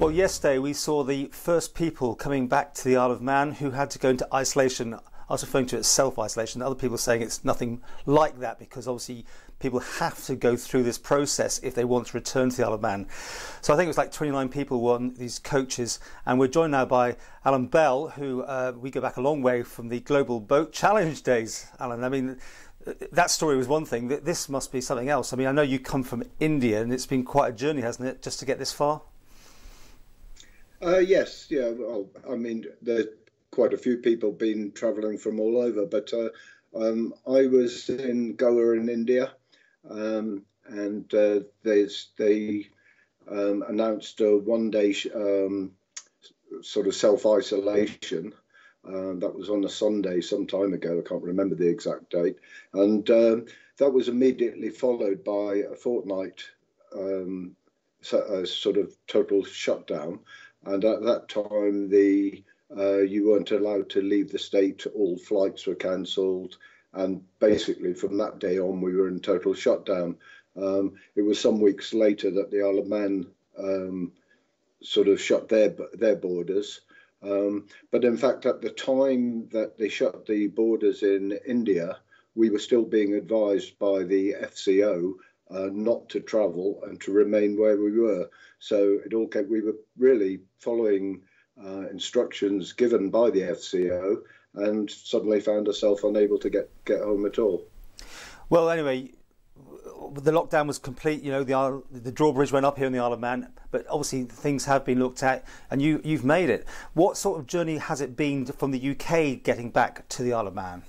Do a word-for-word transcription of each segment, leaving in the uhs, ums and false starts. Well, yesterday we saw the first people coming back to the Isle of Man who had to go into isolation. I was referring to it as self-isolation. Other people are saying it's nothing like that, because obviously people have to go through this process if they want to return to the Isle of Man. So I think it was like twenty-nine people were on these coaches, and we're joined now by Alan Bell, who uh, we go back a long way from the Global Boat Challenge days. Alan, I mean, that story was one thing. This must be something else. I mean, I know you come from India, and it's been quite a journey, hasn't it, just to get this far? Uh, yes, yeah. Well, I mean, there's quite a few people been travelling from all over, but uh, um, I was in Goa in India, um, and uh, they, they um, announced a one-day um, sort of self-isolation. Um, that was on a Sunday some time ago. I can't remember the exact date. And um, that was immediately followed by a fortnight um, so, uh, sort of total shutdown. And at that time, the uh, you weren't allowed to leave the state. All flights were cancelled. And basically, from that day on, we were in total shutdown. Um, it was some weeks later that the Isle of Man um, sort of shut their, their borders. Um, but in fact, at the time that they shut the borders in India, we were still being advised by the F C O uh, not to travel and to remain where we were. So it all came, we were really following uh, instructions given by the F C O, and suddenly found ourselves unable to get, get home at all. Well, anyway, the lockdown was complete. You know, the the drawbridge went up here in the Isle of Man, but obviously things have been looked at, and you you've made it. What sort of journey has it been from the U K getting back to the Isle of Man?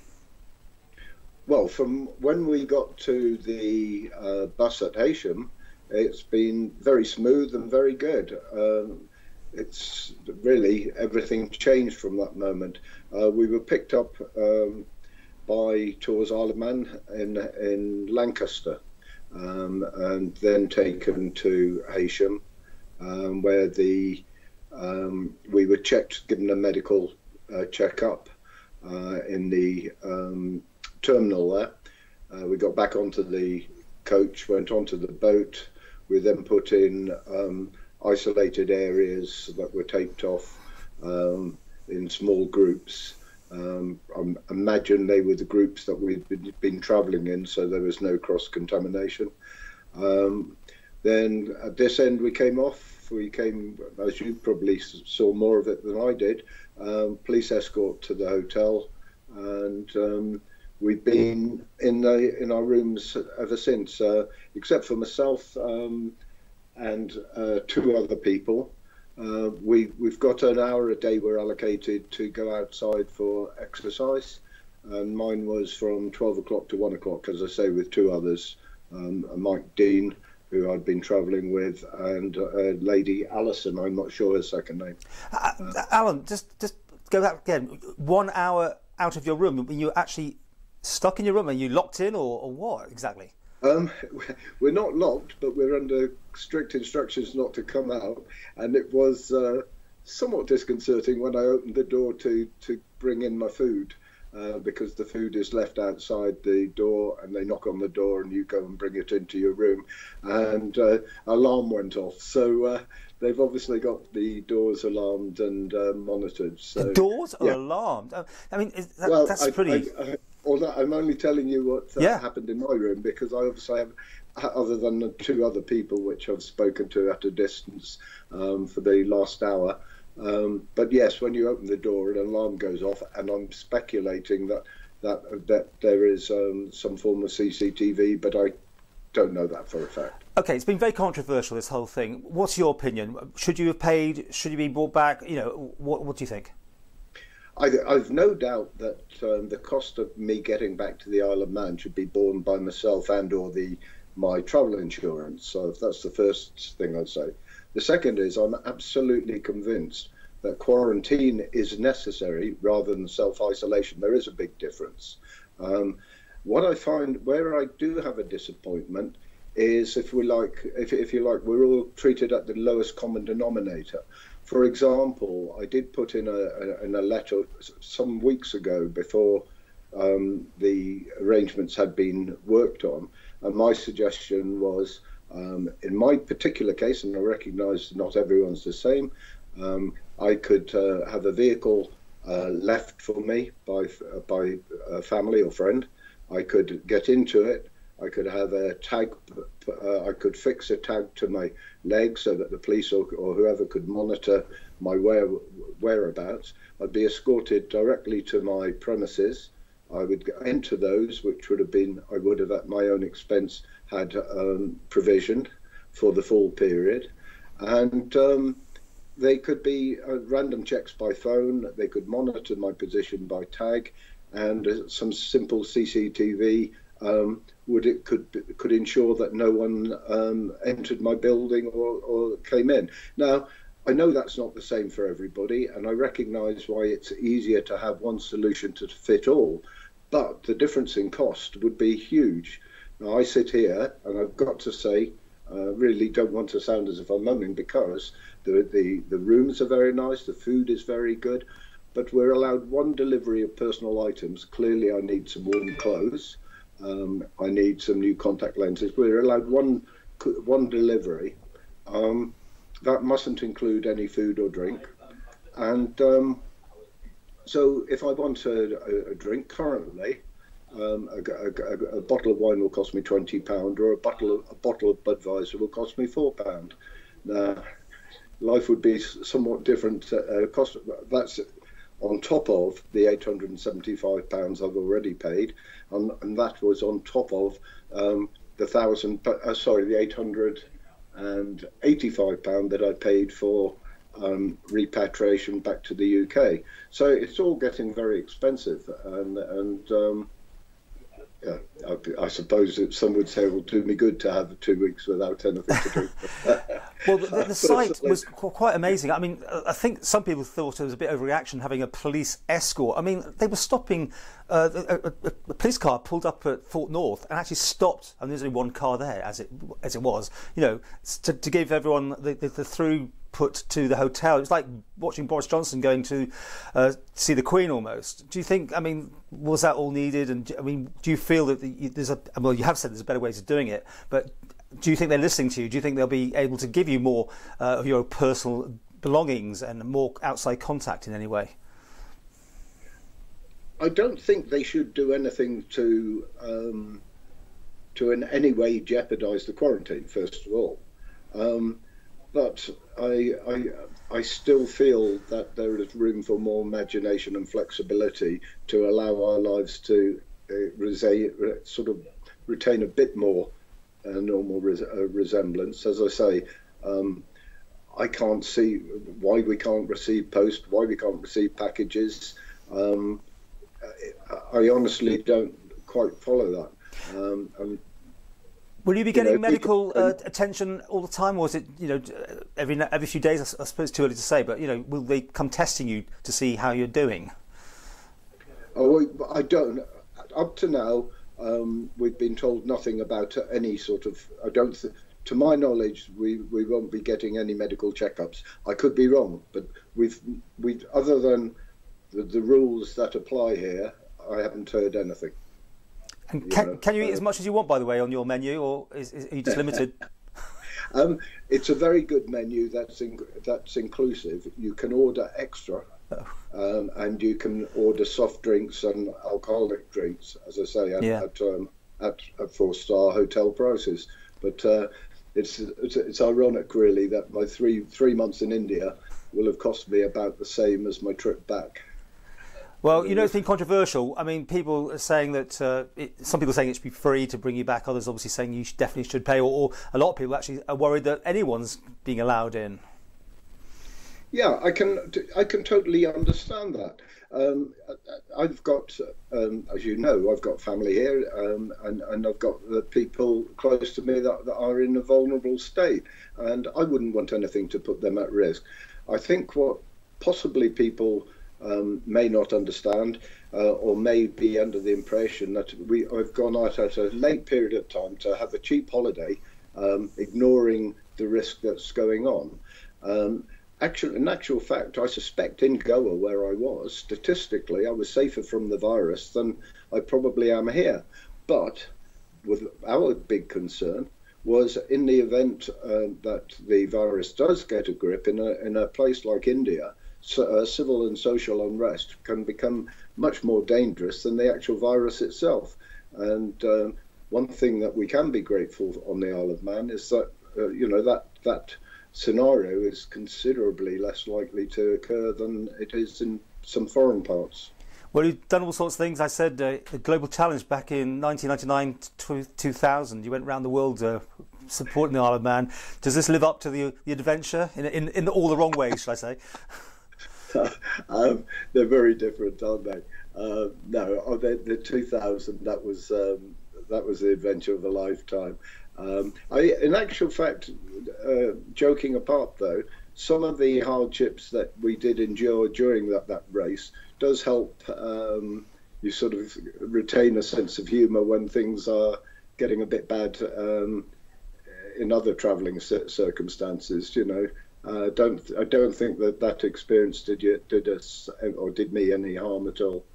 Well, from when we got to the uh, bus at Heysham, it's been very smooth and very good. Um, it's really, everything changed from that moment. Uh, we were picked up um, by Tours Isle of Man in in Lancaster. Um, and then taken to Heysham, um, where the um, we were checked, given a medical uh, check-up uh, in the um, terminal there. Uh, we got back onto the coach, went onto the boat. We then put in um, isolated areas that were taped off um, in small groups. Um, I imagine they were the groups that we'd been, been travelling in, so there was no cross-contamination. Um, then at this end we came off, we came, as you probably saw more of it than I did, um, police escort to the hotel, and um, we've been in, the, in our rooms ever since, uh, except for myself um, and uh, two other people. Uh, we, we've got an hour a day we're allocated to go outside for exercise, and mine was from twelve o'clock to one o'clock, as I say, with two others, um, Mike Dean, who I'd been travelling with, and uh, Lady Alison, I'm not sure her second name. Uh, uh, Alan, just, just go back again, one hour out of your room, were you actually stuck in your room? Are you locked in, or, or what exactly? Um, we're not locked, but we're under strict instructions not to come out, and it was uh, somewhat disconcerting when I opened the door to, to bring in my food, uh, because the food is left outside the door, and they knock on the door and you go and bring it into your room, and uh, alarm went off. So uh, they've obviously got the doors alarmed and uh, monitored. So, the doors are yeah. alarmed? I mean, is that, well, that's I, pretty... I, I, Although I'm only telling you what uh, yeah. happened in my room, because I obviously have, other than the two other people which I've spoken to at a distance um, for the last hour. Um, but yes, when you open the door, an alarm goes off, and I'm speculating that that that there is um, some form of C C T V, but I don't know that for a fact. Okay, it's been very controversial, this whole thing. What's your opinion? Should you have paid? Should you be brought back? You know, what what do you think? I, I've no doubt that um, the cost of me getting back to the Isle of Man should be borne by myself and or the my travel insurance. So that's the first thing I'd say. The second is I'm absolutely convinced that quarantine is necessary rather than self-isolation. There is a big difference. Um, what I find, where I do have a disappointment, is if we like, if, if you like, we're all treated at the lowest common denominator. For example, I did put in a, a, in a letter some weeks ago before um, the arrangements had been worked on, and my suggestion was Um, in my particular case, and I recognise not everyone's the same, um, I could uh, have a vehicle uh, left for me by, uh, by a family or friend. I could get into it. I could have a tag, uh, I could fix a tag to my leg so that the police or, or whoever could monitor my where, whereabouts. I'd be escorted directly to my premises. I would enter those, which would have been, I would have at my own expense had um, provisioned for the full period. And um, they could be uh, random checks by phone. They could monitor my position by tag, and uh, some simple C C T V Um, would it could could ensure that no one um, entered my building or, or came in. Now, I know that's not the same for everybody, and I recognise why it's easier to have one solution to fit all, but the difference in cost would be huge. Now, I sit here, and I've got to say, uh, really don't want to sound as if I'm moaning, because the, the, the rooms are very nice, the food is very good, but we're allowed one delivery of personal items. Clearly, I need some warm clothes. Um, I need some new contact lenses. We're allowed one one delivery. Um, that mustn't include any food or drink. And um, so if I want a, a drink currently, um, a, a, a bottle of wine will cost me twenty pounds, or a bottle of, a bottle of Budweiser will cost me four pounds. Now, life would be somewhat different. Uh, cost, that's on top of the eight hundred and seventy-five pounds I've already paid, and, and that was on top of um, the thousand, uh, sorry, the eight hundred and eighty-five pounds that I paid for um, repatriation back to the U K. So it's all getting very expensive, and, and um, yeah, I, I suppose that some would say it will do me good to have two weeks without anything to drink. Well, the, the sight was quite amazing. I mean, I think some people thought it was a bit overreaction having a police escort. I mean, they were stopping, uh, a, a, a police car pulled up at Fort North and actually stopped, and there's only one car there, as it as it was, you know, to, to give everyone the, the, the through put to the hotel. It was like watching Boris Johnson going to uh, see the Queen almost. Do you think, I mean, was that all needed? And I mean, do you feel that the, there's a, well, you have said there's better ways of doing it, but do you think they're listening to you? Do you think they'll be able to give you more uh, of your personal belongings and more outside contact in any way? I don't think they should do anything to, um, to in any way jeopardise the quarantine, first of all. Um, but I, I, I still feel that there is room for more imagination and flexibility to allow our lives to uh, rese- sort of retain a bit more a normal res a resemblance. As I say, um, I can't see why we can't receive post, why we can't receive packages. Um, I honestly don't quite follow that. Um, and, Will you be getting you know, medical people, uh, attention all the time, or is it, you know, every every few days? I suppose it's too early to say, but you know, will they come testing you to see how you're doing? Oh, I don't. Up to now, Um, we've been told nothing about any sort of, I don't, th to my knowledge, we, we won't be getting any medical checkups. I could be wrong, but we've, we've other than the, the rules that apply here, I haven't heard anything. And can you, know, can you eat uh, as much as you want, by the way, on your menu, or is, is are you just limited? um, it's a very good menu that's, in, that's inclusive. You can order extra. Oh. Um, and you can order soft drinks and alcoholic drinks, as I say, at, yeah. at, um, at, at four-star hotel prices. But uh, it's, it's it's ironic, really, that my three three months in India will have cost me about the same as my trip back. Well, you know, it's been controversial. I mean, people are saying that, uh, it, some people are saying it should be free to bring you back. Others obviously saying you should, definitely should pay, or, or a lot of people actually are worried that anyone's being allowed in. Yeah, I can I can totally understand that. Um, I've got, um, as you know, I've got family here, um, and, and I've got the people close to me that, that are in a vulnerable state, and I wouldn't want anything to put them at risk. I think what possibly people um, may not understand, uh, or may be under the impression that we I've gone out at a late period of time to have a cheap holiday, um, ignoring the risk that's going on. Um, Actual, in actual fact, I suspect in Goa, where I was, statistically, I was safer from the virus than I probably am here. But with our big concern was in the event uh, that the virus does get a grip in a, in a place like India, so, uh, civil and social unrest can become much more dangerous than the actual virus itself. And uh, one thing that we can be grateful for on the Isle of Man is that, uh, you know, that, that scenario is considerably less likely to occur than it is in some foreign parts. Well, you've done all sorts of things. I said uh, the Global Challenge back in nineteen ninety-nine to two thousand. You went around the world uh, supporting the Isle of Man. Does this live up to the, the adventure in, in, in all the wrong ways, should I say? um, they're very different, aren't they? Uh, no, oh, the, the two thousand, that was, um, that was the adventure of a lifetime. Um, I, in actual fact, uh, joking apart though, some of the hardships that we did endure during that, that race does help um, you sort of retain a sense of humour when things are getting a bit bad um, in other travelling circumstances, you know. Uh, don't, I don't think that that experience did, you, did us or did me any harm at all.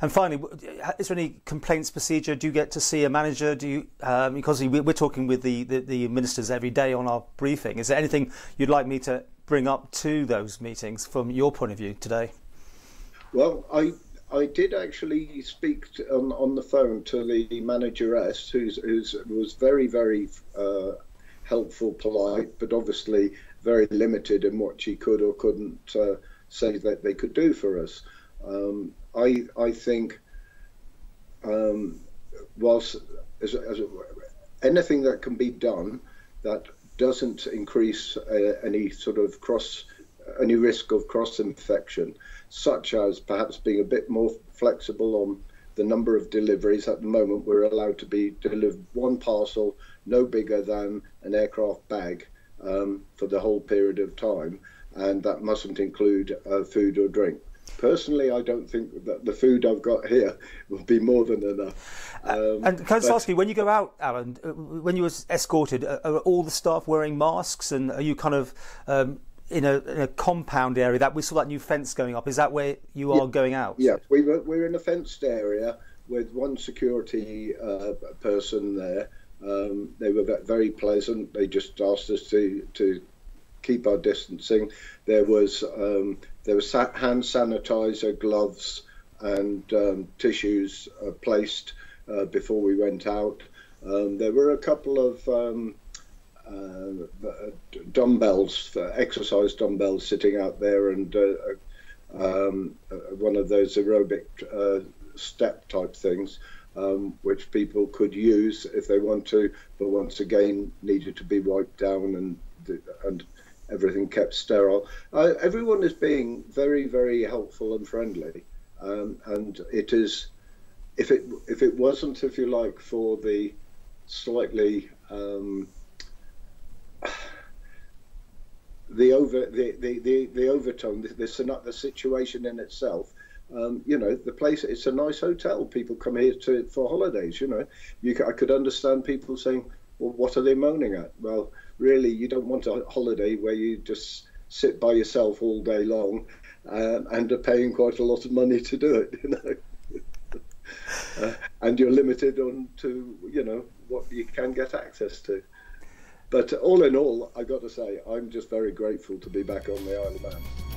And finally, is there any complaints procedure? Do you get to see a manager? Do you, um, because we're talking with the, the, the ministers every day on our briefing. Is there anything you'd like me to bring up to those meetings from your point of view today? Well, I, I did actually speak to, on, on the phone to the manageress, who's, who's was very, very uh, helpful, polite, but obviously very limited in what she could or couldn't uh, say that they could do for us. Um, I, I think um, whilst as, as anything that can be done that doesn't increase uh, any sort of cross, any risk of cross-infection, such as perhaps being a bit more flexible on the number of deliveries. At the moment, we're allowed to be delivered one parcel, no bigger than an aircraft bag, um, for the whole period of time, and that mustn't include uh, food or drink. Personally, I don't think that the food I've got here will be more than enough. Um, and can I just ask you, when you go out, Alan, when you were escorted, are all the staff wearing masks, and are you kind of um, in, a, in a compound area? That we saw that new fence going up. Is that where you are yeah, going out? Yeah, we were, we're in a fenced area with one security uh, person there. Um, they were very pleasant. They just asked us to to keep our distancing. There was um, there was hand sanitizer, gloves, and um, tissues uh, placed uh, before we went out. Um, there were a couple of um, uh, dumbbells, exercise dumbbells, sitting out there, and uh, um, one of those aerobic uh, step type things. Um, which people could use if they want to, but once again needed to be wiped down and and everything kept sterile. Uh, everyone is being very, very helpful and friendly, um, and it is, if it if it wasn't, if you like, for the slightly um, the over the the the, the overtone, the, the the situation in itself. Um, you know, the place, it's a nice hotel. People come here to for holidays, you know. You, I could understand people saying, well, what are they moaning at? Well, really, you don't want a holiday where you just sit by yourself all day long uh, and are paying quite a lot of money to do it, you know. uh, and you're limited on to, you know, what you can get access to. But all in all, I've got to say, I'm just very grateful to be back on the Isle of Man.